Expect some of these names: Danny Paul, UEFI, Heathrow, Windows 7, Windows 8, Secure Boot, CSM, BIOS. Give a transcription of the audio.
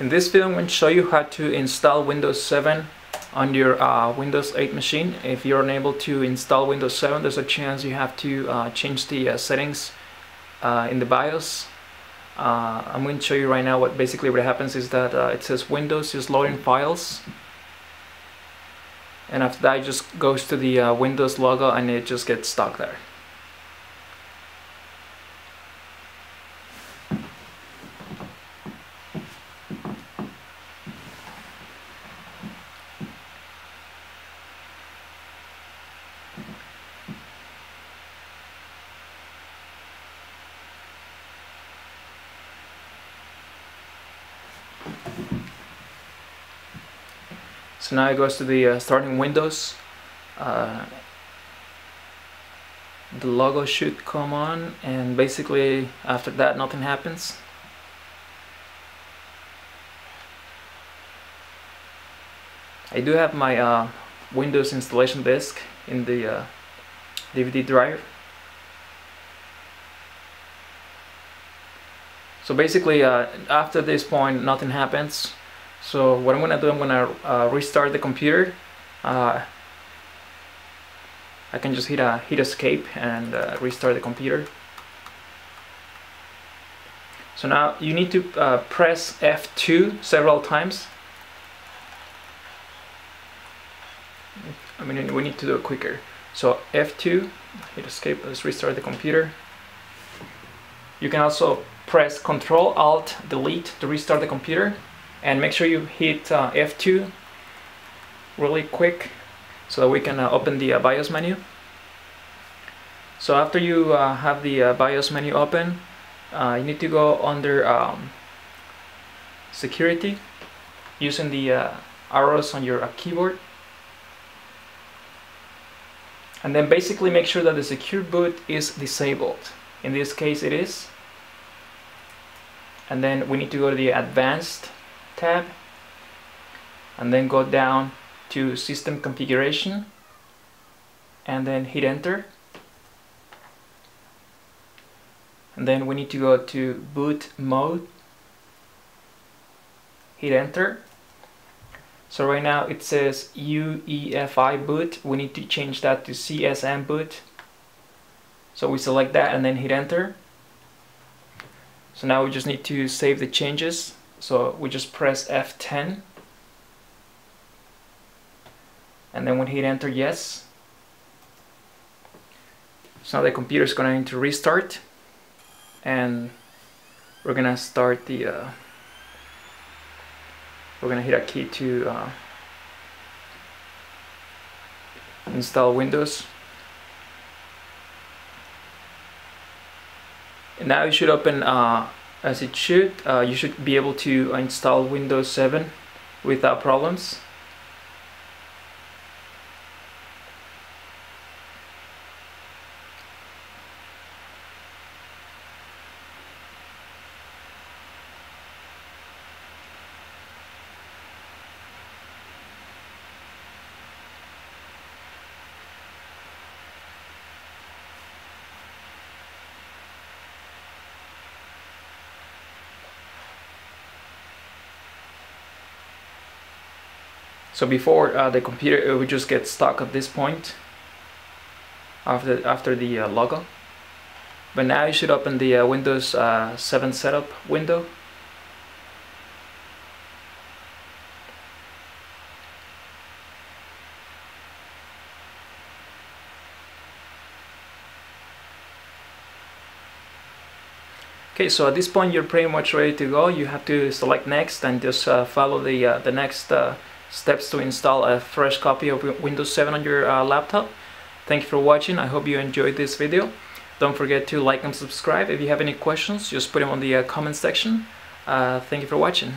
In this video I'm going to show you how to install Windows 7 on your Windows 8 machine. If you're unable to install Windows 7, there's a chance you have to change the settings in the BIOS. I'm going to show you right now what basically what happens is that it says Windows is loading files, and after that it just goes to the Windows logo and it just gets stuck there. So now it goes to the starting Windows. The logo should come on, and basically after that nothing happens. I do have my Windows installation disk in the DVD drive. So basically after this point nothing happens. So what I'm going to do, I'm going to restart the computer. I can just hit escape and restart the computer. So now you need to press F2 several times. I mean, we need to do it quicker. So F2, hit escape, let's restart the computer. You can also press Ctrl Alt Delete to restart the computer. And make sure you hit F2 really quick so that we can open the BIOS menu. So after you have the BIOS menu open, you need to go under Security using the arrows on your keyboard. And then basically make sure that the Secure Boot is disabled. In this case it is. And then we need to go to the Advanced tab and then go down to System Configuration and then hit Enter, and then we need to go to Boot Mode, hit Enter. So right now it says UEFI boot, we need to change that to CSM boot, so we select that and then hit Enter. So now we just need to save the changes. So we just press F10 and then we hit Enter, yes. So now the computer is going to restart and we're going to start the we're going to hit a key to install Windows. And now you should open as it should. You should be able to install Windows 7 without problems. So before the computer, it would just get stuck at this point after the logo. But now you should open the Windows 7 setup window. Okay, so at this point you're pretty much ready to go. You have to select next and just follow the next steps to install a fresh copy of Windows 7 on your laptop. Thank you for watching. I hope you enjoyed this video. Don't forget to like and subscribe. If you have any questions, just put them on the comment section. Thank you for watching.